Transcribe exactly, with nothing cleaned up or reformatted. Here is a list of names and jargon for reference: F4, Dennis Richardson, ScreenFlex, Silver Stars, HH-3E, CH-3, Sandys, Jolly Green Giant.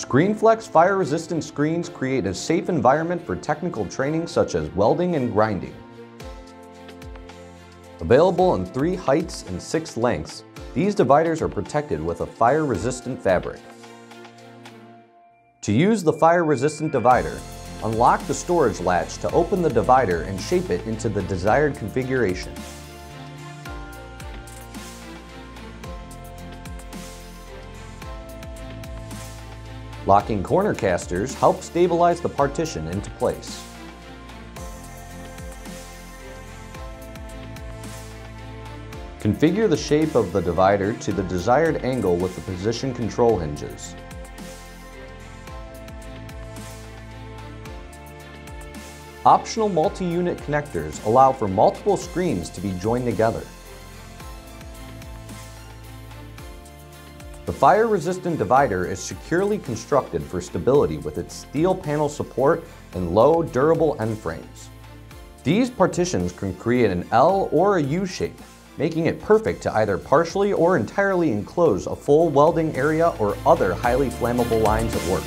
ScreenFlex fire-resistant screens create a safe environment for technical training such as welding and grinding. Available in three heights and six lengths, these dividers are protected with a fire-resistant fabric. To use the fire-resistant divider, unlock the storage latch to open the divider and shape it into the desired configuration. Locking corner casters help stabilize the partition into place. Configure the shape of the divider to the desired angle with the position control hinges. Optional multi-unit connectors allow for multiple screens to be joined together. The fire-resistant divider is securely constructed for stability with its steel panel support and low, durable end frames. These partitions can create an L or a U shape, making it perfect to either partially or entirely enclose a full welding area or other highly flammable lines of work.